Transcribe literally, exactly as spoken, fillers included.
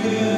Yeah.